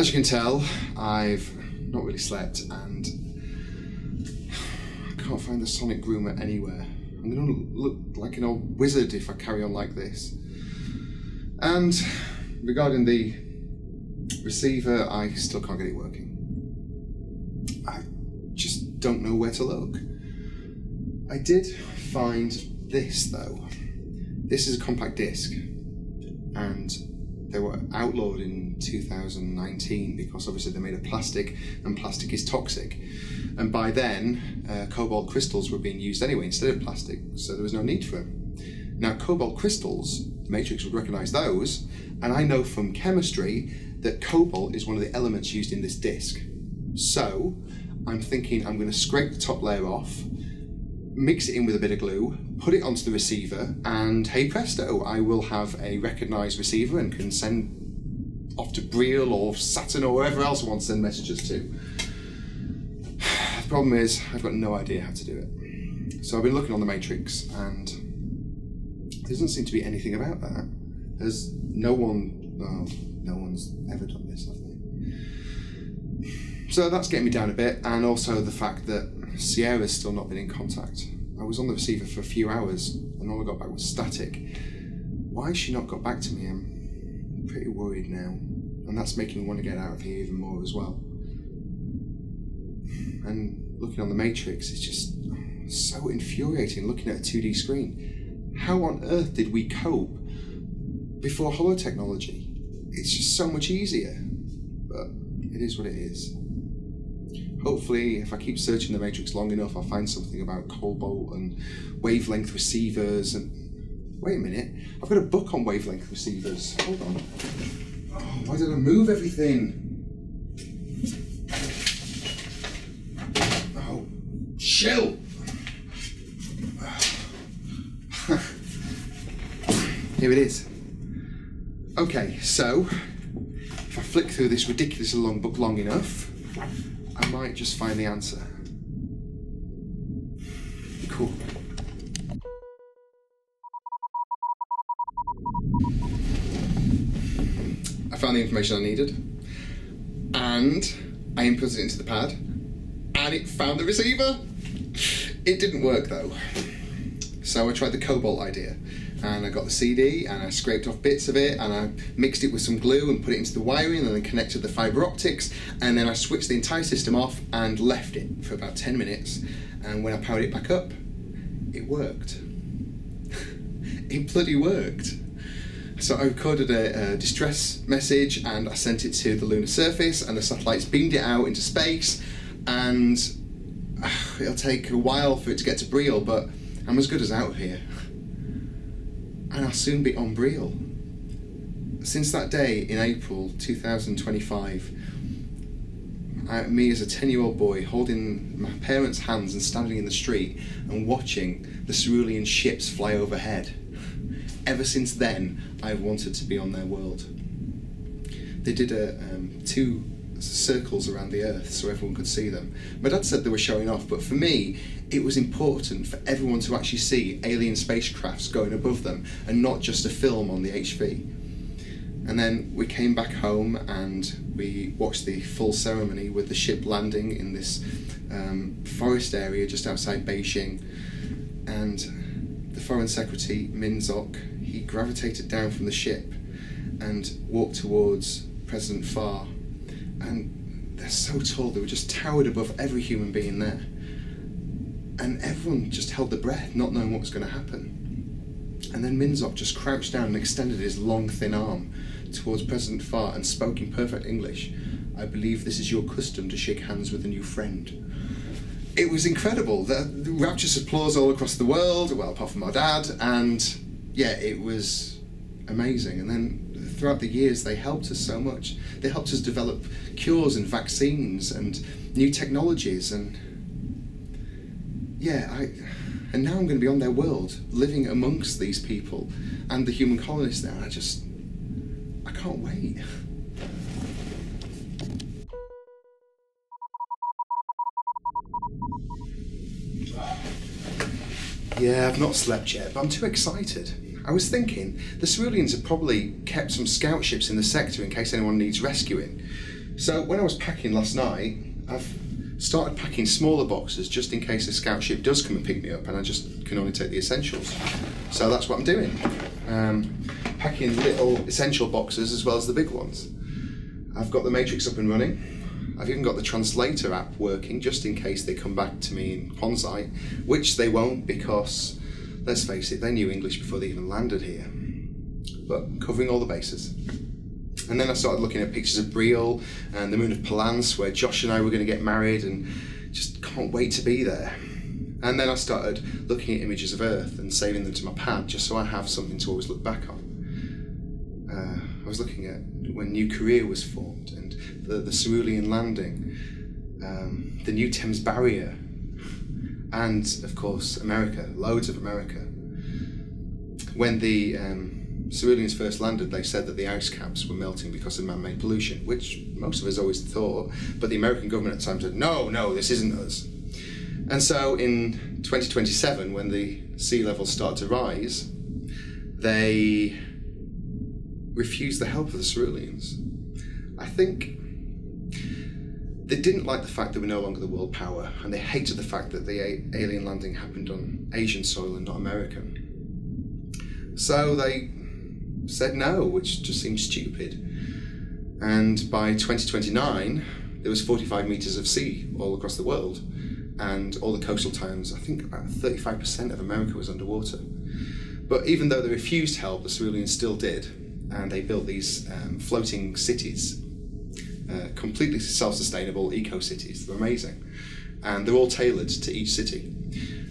As you can tell, I've not really slept and I can't find the sonic groomer anywhere. I'm going to look like an old wizard if I carry on like this. And regarding the receiver, I still can't get it working. I just don't know where to look. I did find this though. This is a compact disc and they were outlawed in 2019 because obviously they're made of plastic and plastic is toxic. And by then, cobalt crystals were being used anyway instead of plastic, so there was no need for them. Now cobalt crystals, the Matrix would recognise those, and I know from chemistry that cobalt is one of the elements used in this disc. So I'm thinking I'm going to scrape the top layer off, mix it in with a bit of glue, put it onto the receiver, and hey presto, I will have a recognised receiver and can send off to Briel or Saturn or wherever else I want to send messages to. The problem is, I've got no idea how to do it. So I've been looking on the Matrix, and there doesn't seem to be anything about that. There's no one, no one's ever done this, I think. So that's getting me down a bit, and also the fact that Sierra's still not been in contact. I was on the receiver for a few hours and all I got back was static. Why has she not got back to me? I'm pretty worried now. And that's making me want to get out of here even more as well. And looking on the Matrix, it's just so infuriating looking at a 2D screen. How on earth did we cope before holo technology? It's just so much easier, but it is what it is. Hopefully, if I keep searching the Matrix long enough, I'll find something about cobalt and wavelength receivers and... Wait a minute, I've got a book on wavelength receivers. Hold on. Oh, why did I move everything? Oh, chill! Here it is. Okay, so, if I flick through this ridiculously long book long enough, I might just find the answer. Cool. I found the information I needed, and I input it into the pad, and it found the receiver. It didn't work though. So I tried the cobalt idea, and I got the CD, and I scraped off bits of it, and I mixed it with some glue and put it into the wiring, and then connected the fibre optics, and then I switched the entire system off and left it for about 10 minutes, and when I powered it back up, it worked. It bloody worked. So I recorded a distress message, and I sent it to the lunar surface, and the satellites beamed it out into space, and it'll take a while for it to get to Briel, but I'm as good as out of here. And I'll soon be on Briel. Since that day in April 2025, me as a 10-year-old boy holding my parents' hands and standing in the street and watching the Cerulean ships fly overhead. Ever since then, I've wanted to be on their world. They did two circles around the earth so everyone could see them. My dad said they were showing off, but for me it was important for everyone to actually see alien spacecrafts going above them and not just a film on the HV. And then we came back home and we watched the full ceremony with the ship landing in this forest area just outside Beijing, and the Foreign Secretary Min Zok, he gravitated down from the ship and walked towards President Farr, and they're so tall, they were just towered above every human being there. And everyone just held their breath, not knowing what was going to happen. And then Min Zok just crouched down and extended his long, thin arm towards President Farr and spoke in perfect English. I believe this is your custom to shake hands with a new friend. It was incredible. The rapturous applause all across the world, well, apart from my dad, and yeah, it was amazing. And then throughout the years, they helped us so much. They helped us develop cures and vaccines and new technologies, and yeah, and now I'm going to be on their world, living amongst these people and the human colonists there. I can't wait. Yeah, I've not slept yet, but I'm too excited. I was thinking, the Ceruleans have probably kept some scout ships in the sector in case anyone needs rescuing. So when I was packing last night, I've started packing smaller boxes just in case a scout ship does come and pick me up and I just can only take the essentials. So that's what I'm doing. Packing little essential boxes as well as the big ones. I've got the Matrix up and running. I've even got the translator app working just in case they come back to me in Ponsite, which they won't because, let's face it, they knew English before they even landed here. But covering all the bases. And then I started looking at pictures of Briel and the moon of Palance, where Josh and I were going to get married, and just can't wait to be there. And then I started looking at images of Earth and saving them to my pad, just so I have something to always look back on. I was looking at when New Korea was formed, and the Cerulean landing, the New Thames barrier, and of course America, loads of America. When the Ceruleans first landed, they said that the ice caps were melting because of man-made pollution, which most of us always thought, but the American government at the time said, no, this isn't us. And so in 2027, when the sea levels start to rise, they refused the help of the Ceruleans. I think they didn't like the fact that we're no longer the world power, and they hated the fact that the alien landing happened on Asian soil and not American. So they said no, which just seemed stupid. And by 2029, there was 45 meters of sea all across the world. And all the coastal towns, I think about 35% of America was underwater. But even though they refused help, the Ceruleans still did, and they built these floating cities, completely self-sustainable eco-cities. They're amazing. And they're all tailored to each city.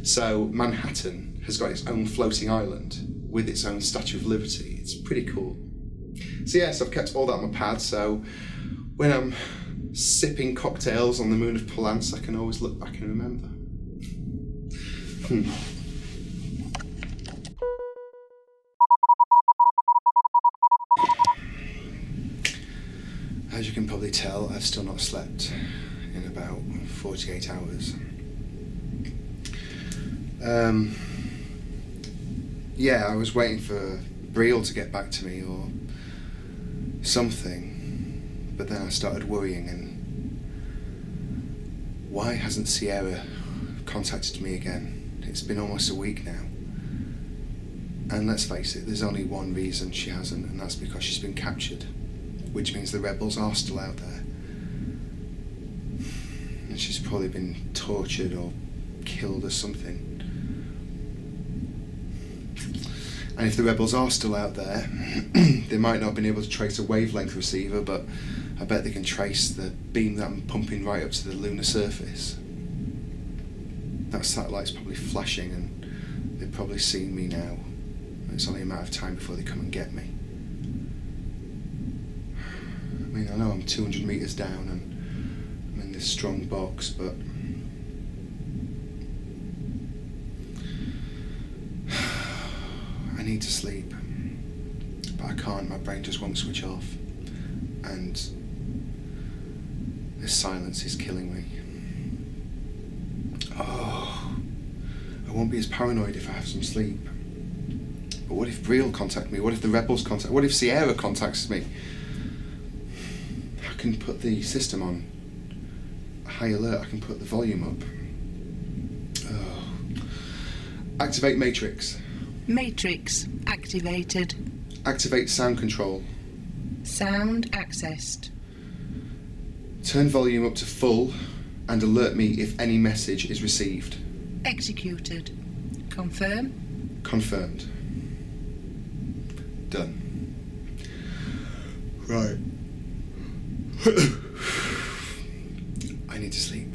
So Manhattan has got its own floating island with its own Statue of Liberty. It's pretty cool. So yes, I've kept all that on my pad, so when I'm sipping cocktails on the moon of Palance, I can always look back and remember. As you can probably tell, I've still not slept in about 48 hours. Yeah, I was waiting for Briel to get back to me or something. But then I started worrying, and why hasn't Sierra contacted me again? It's been almost a week now. And let's face it, there's only one reason she hasn't, and that's because she's been captured, which means the rebels are still out there. And she's probably been tortured or killed or something. And if the rebels are still out there, they might not have been able to trace a wavelength receiver, but I bet they can trace the beam that I'm pumping right up to the lunar surface. That satellite's probably flashing, and they've probably seen me now. It's only a matter of time before they come and get me. I mean, I know I'm 200 meters down and I'm in this strong box, but I need to sleep. But I can't, my brain just won't switch off. And this silence is killing me. Oh, I won't be as paranoid if I have some sleep. But what if Briel contacts me? What if the rebels contact? What if Sierra contacts me? I can put the system on high alert. I can put the volume up. Oh. Activate Matrix. Matrix activated. Activate sound control. Sound accessed. Turn volume up to full and alert me if any message is received. Executed. Confirm. Confirmed. Done. Right. I need to sleep.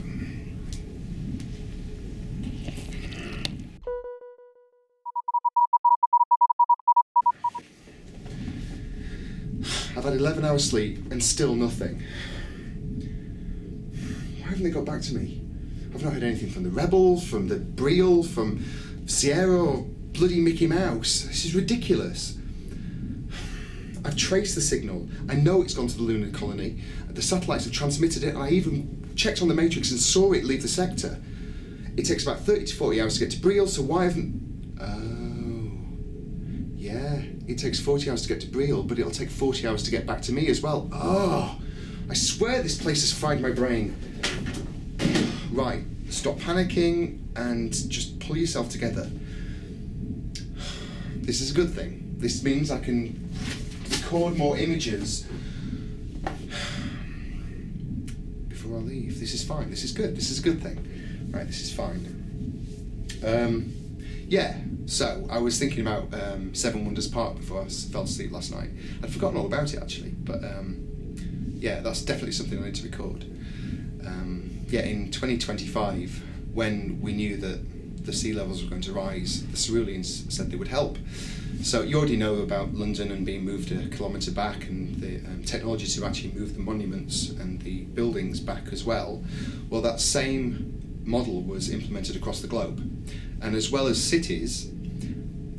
I've had 11 hours sleep and still nothing. Why haven't they got back to me? I've not heard anything from the rebels, from the Briel, from Sierra or bloody Mickey Mouse. This is ridiculous. I've traced the signal. I know it's gone to the lunar colony. The satellites have transmitted it, and I even checked on the Matrix and saw it leave the sector. It takes about 30 to 40 hours to get to Briel, so why haven't... It takes 40 hours to get to Briel, but it'll take 40 hours to get back to me as well. Oh, I swear this place has fried my brain. Right, stop panicking and just pull yourself together. This is a good thing. This means I can record more images before I leave. This is fine. This is good. This is a good thing. Right, this is fine. Yeah, so I was thinking about Seven Wonders Park before I fell asleep last night. I'd forgotten all about it, actually, but yeah, that's definitely something I need to record. Yeah, in 2025, when we knew that the sea levels were going to rise, the Ceruleans said they would help. So you already know about London and being moved a kilometre back, and the technology to actually move the monuments and the buildings back as well. Well, that same model was implemented across the globe. And as well as cities,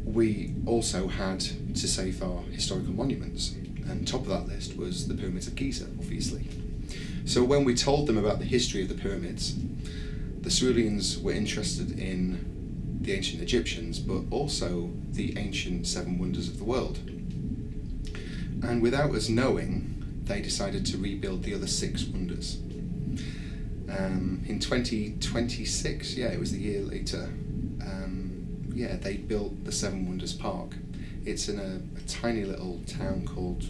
we also had to save our historical monuments. And top of that list was the Pyramids of Giza, obviously. So when we told them about the history of the pyramids, the Ceruleans were interested in the ancient Egyptians, but also the ancient Seven Wonders of the world. And without us knowing, they decided to rebuild the other six wonders. In 2026, yeah, it was the year later, yeah, they built the Seven Wonders Park. It's in a tiny little town called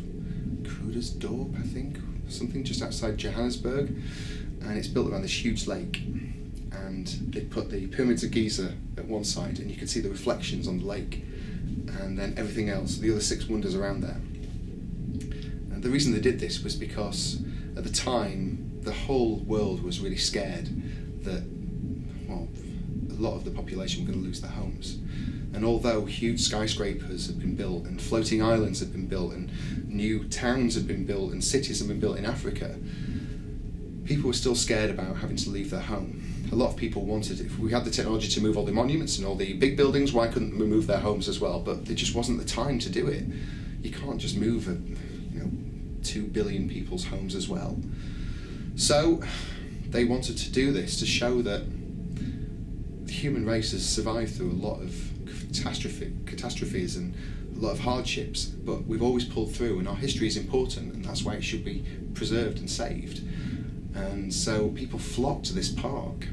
Kudersdorp, I think, something just outside Johannesburg, and it's built around this huge lake, and they put the Pyramids of Giza at one side and you can see the reflections on the lake, and then everything else, the other six wonders, around there. And the reason they did this was because at the time the whole world was really scared that, well, a lot of the population were going to lose their homes. And although huge skyscrapers have been built and floating islands have been built and new towns have been built and cities have been built in Africa, people were still scared about having to leave their home. A lot of people wanted, if we had the technology to move all the monuments and all the big buildings, why couldn't we move their homes as well? But there just wasn't the time to do it. You can't just move, 2 billion people's homes as well. So they wanted to do this to show that the human race has survived through a lot of catastrophes and a lot of hardships, but we've always pulled through, and our history is important, and that's why it should be preserved and saved. And so people flocked to this park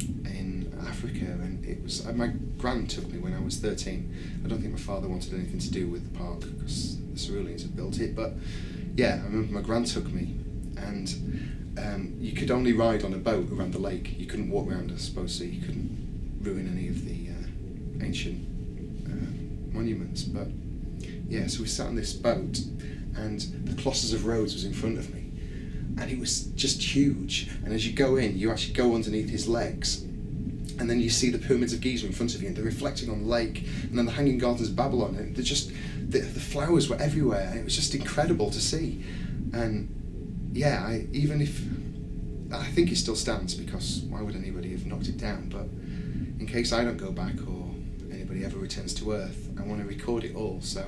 in Africa, and it was, my gran took me when I was 13. I don't think my father wanted anything to do with the park because the Ceruleans had built it, but yeah, I remember my gran took me, and you could only ride on a boat around the lake. You couldn't walk around, I suppose, so you couldn't ruin any of the ancient monuments. But yeah, so we sat on this boat, and the Colossus of Rhodes was in front of me, and it was just huge, and as you go in, you actually go underneath his legs, and then you see the Pyramids of Giza in front of you, and they're reflecting on the lake, and then the Hanging Gardens of Babylon, and they're just, the flowers were everywhere, and it was just incredible to see. And yeah, I think it still stands, because why would anybody have knocked it down? But in case I don't go back, or anybody ever returns to Earth, I want to record it all so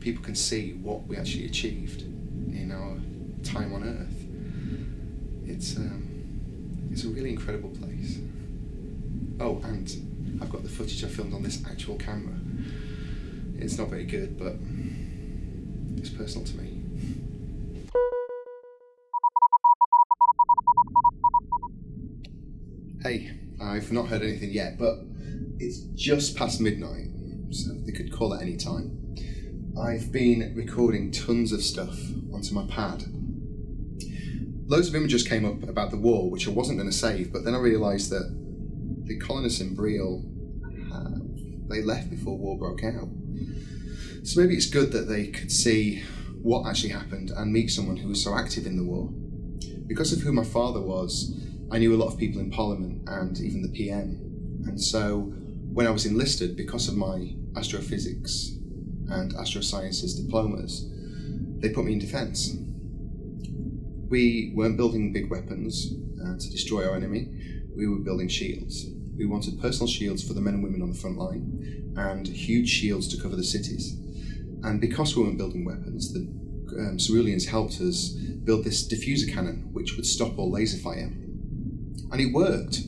people can see what we actually achieved in our time on Earth. It's a really incredible place. Oh, and I've got the footage I filmed on this actual camera. It's not very good, but it's personal to me. Hey, I've not heard anything yet, but it's just past midnight, so they could call at any time. I've been recording tons of stuff onto my pad. Loads of images came up about the war, which I wasn't going to save, but then I realised that the colonists in Briel, they left before war broke out. So maybe it's good that they could see what actually happened and meet someone who was so active in the war. Because of who my father was, I knew a lot of people in Parliament and even the PM. And so when I was enlisted, because of my astrophysics and astrosciences diplomas, they put me in defence. We weren't building big weapons to destroy our enemy, we were building shields. We wanted personal shields for the men and women on the front line, and huge shields to cover the cities. And because we weren't building weapons, the Ceruleans helped us build this diffuser cannon, which would stop all laser fire. And it worked.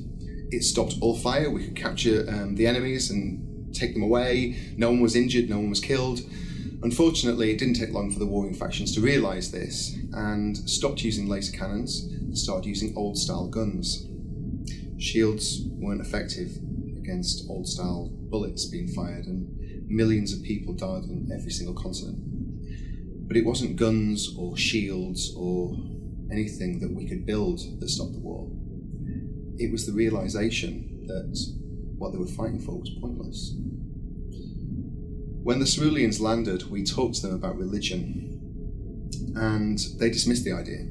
It stopped all fire. We could capture the enemies and take them away. No one was injured, no one was killed. Unfortunately, it didn't take long for the warring factions to realise this and stopped using laser cannons and started using old-style guns. Shields weren't effective against old-style bullets being fired, and millions of people died on every single continent. But it wasn't guns or shields or anything that we could build that stopped the war. It was the realisation that what they were fighting for was pointless. When the Ceruleans landed, we talked to them about religion, and they dismissed the idea.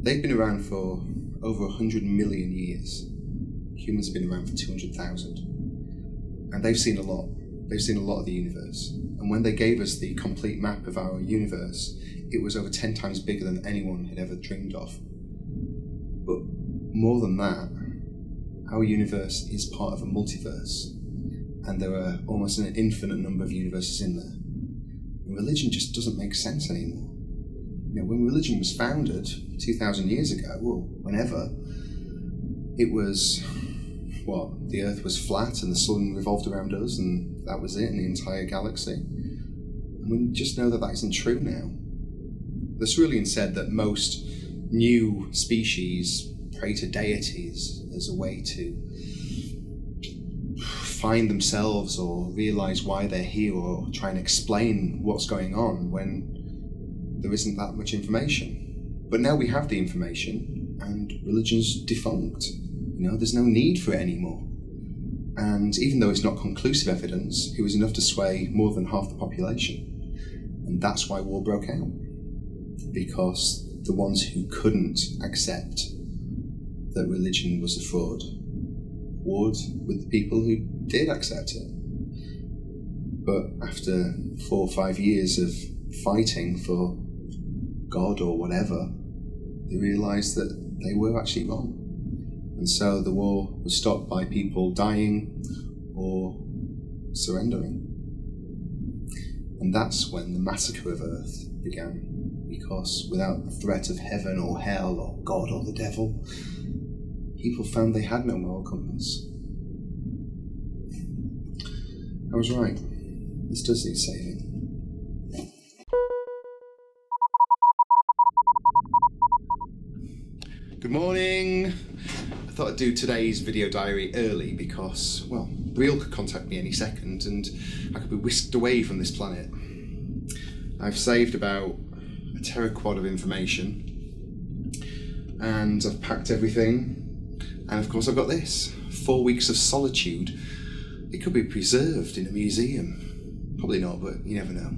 They've been around for over 100 million years. Humans have been around for 200,000. And they've seen a lot. They've seen a lot of the universe. And when they gave us the complete map of our universe, it was over 10 times bigger than anyone had ever dreamed of. But more than that, our universe is part of a multiverse. And there are almost an infinite number of universes in there. And religion just doesn't make sense anymore. You know, when religion was founded 2,000 years ago, well, whenever, it was, what, the Earth was flat and the sun revolved around us and that was it, and the entire galaxy. And we just know that that isn't true now. The Cerulean said that most new species pray to deities as a way to find themselves or realise why they're here or try and explain what's going on when there isn't that much information. But now we have the information and religion's defunct. You know, there's no need for it anymore. And even though it's not conclusive evidence, it was enough to sway more than half the population. And that's why war broke out. Because the ones who couldn't accept that religion was a fraud warred with the people who did accept it. But after 4 or 5 years of fighting for God or whatever, they realised that they were actually wrong. And so the war was stopped by people dying or surrendering. And that's when the massacre of Earth began, because without the threat of heaven or hell or God or the devil, people found they had no moral compass. I was right. This does need saving. Good morning! I thought I'd do today's video diary early because, well, Briel could contact me any second and I could be whisked away from this planet. I've saved about a teraquad of information and I've packed everything. And of course I've got this, 4 weeks of solitude. It could be preserved in a museum. Probably not, but you never know.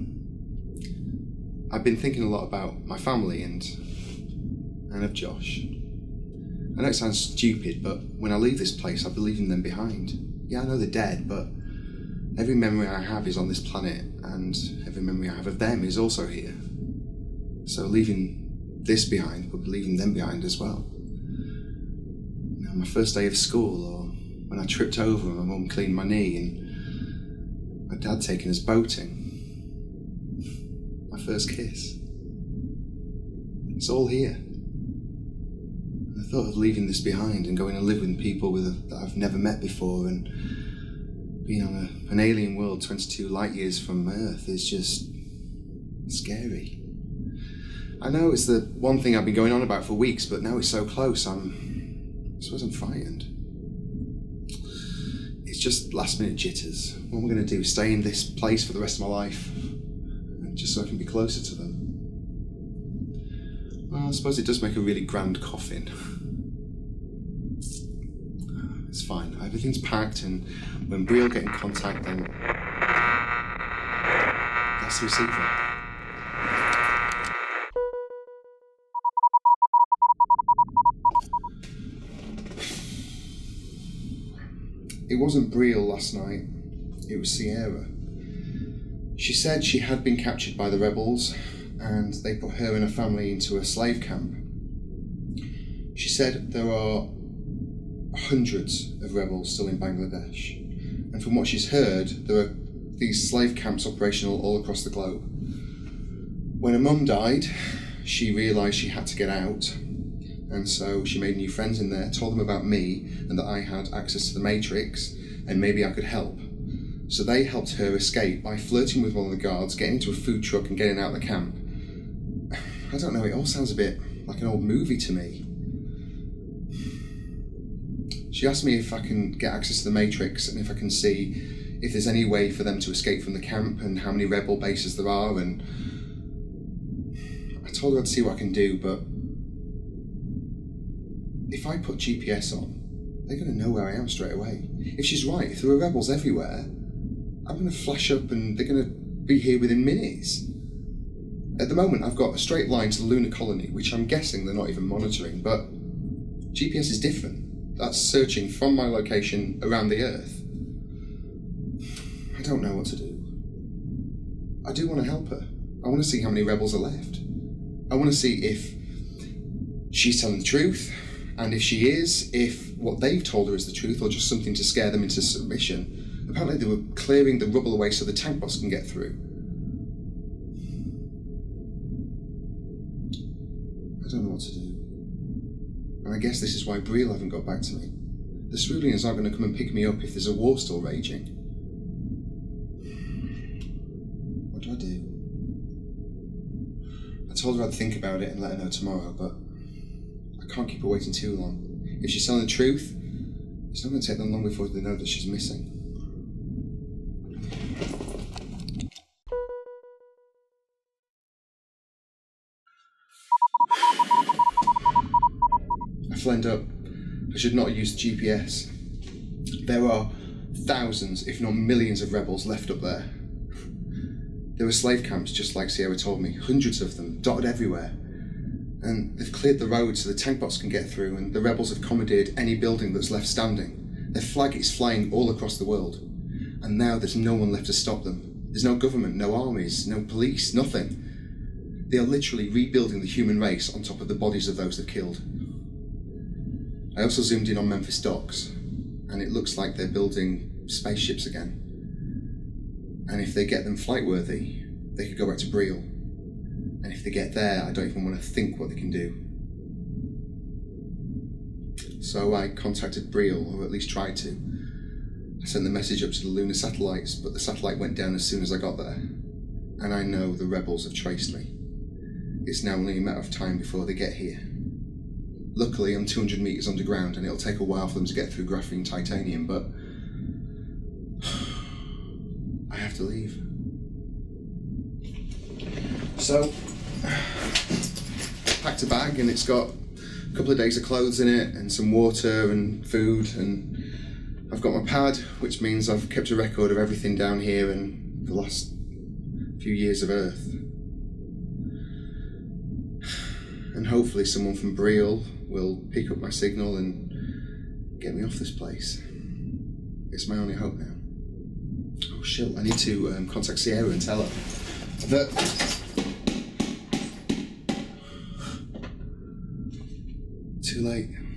I've been thinking a lot about my family and of Josh. I know it sounds stupid, but when I leave this place, I'll be leaving them behind. Yeah, I know they're dead, but every memory I have is on this planet, and every memory I have of them is also here. So leaving this behind, but leaving them behind as well. My first day of school, or when I tripped over and my mum cleaned my knee, and my dad taking us boating. My first kiss. It's all here. And the thought of leaving this behind and going and living with people that I've never met before and being on an alien world 22 light years from Earth is just scary. I know it's the one thing I've been going on about for weeks, but now it's so close, I suppose I'm frightened. It's just last minute jitters. What am I going to do? Stay in this place for the rest of my life? Just so I can be closer to them. Well, I suppose it does make a really grand coffin. It's fine. Everything's packed, and when Briel get in contact, then that's the receiver. It wasn't Briel last night, it was Sierra. She said she had been captured by the rebels and they put her and her family into a slave camp. She said there are hundreds of rebels still in Bangladesh, and from what she's heard, there are these slave camps operational all across the globe. When her mum died, she realised she had to get out. And so she made new friends in there, told them about me and that I had access to the Matrix and maybe I could help. so they helped her escape by flirting with one of the guards, getting into a food truck and getting out of the camp. I don't know, it all sounds a bit like an old movie to me. She asked me if I can get access to the Matrix and if I can see if there's any way for them to escape from the camp and how many rebel bases there are, and I told her I'd see what I can do, but if I put GPS on, they're going to know where I am straight away. If she's right, if there are rebels everywhere, I'm going to flash up and they're going to be here within minutes. At the moment, I've got a straight line to the lunar colony, which I'm guessing they're not even monitoring, but GPS is different. That's searching from my location around the Earth. I don't know what to do. I do want to help her. I want to see how many rebels are left. I want to see if she's telling the truth, and if she is, if what they've told her is the truth or just something to scare them into submission. Apparently they were clearing the rubble away so the tank boss can get through. I don't know what to do. And I guess this is why Briel haven't got back to me. The Ceruleans aren't going to come and pick me up if there's a war still raging. What do I do? I told her I'd think about it and let her know tomorrow, but I can't keep her waiting too long. If she's telling the truth, it's not going to take them long before they know that she's missing. Flend up. I should not use GPS. There are thousands, if not millions, of rebels left up there. There were slave camps, just like Sierra told me, hundreds of them, dotted everywhere. And they've cleared the road so the tank bots can get through, and the rebels have commandeered any building that's left standing. Their flag is flying all across the world. And now there's no one left to stop them. There's no government, no armies, no police, nothing. They are literally rebuilding the human race on top of the bodies of those they've killed. I also zoomed in on Memphis docks, and it looks like they're building spaceships again. And if they get them flight-worthy, they could go back to Briel. And if they get there, I don't even want to think what they can do. So I contacted Briel, or at least tried to. I sent the message up to the lunar satellites, but the satellite went down as soon as I got there. And I know the rebels have traced me. It's now only a matter of time before they get here. Luckily, I'm 200 metres underground, and it'll take a while for them to get through graphene titanium, but I have to leave. So, packed a bag, and it's got a couple of days of clothes in it, and some water, and food, and I've got my pad, which means I've kept a record of everything down here and the last few years of Earth. And hopefully someone from Briel will pick up my signal and get me off this place. It's my only hope now. Oh shit, I need to contact Sierra and tell her that... Too late.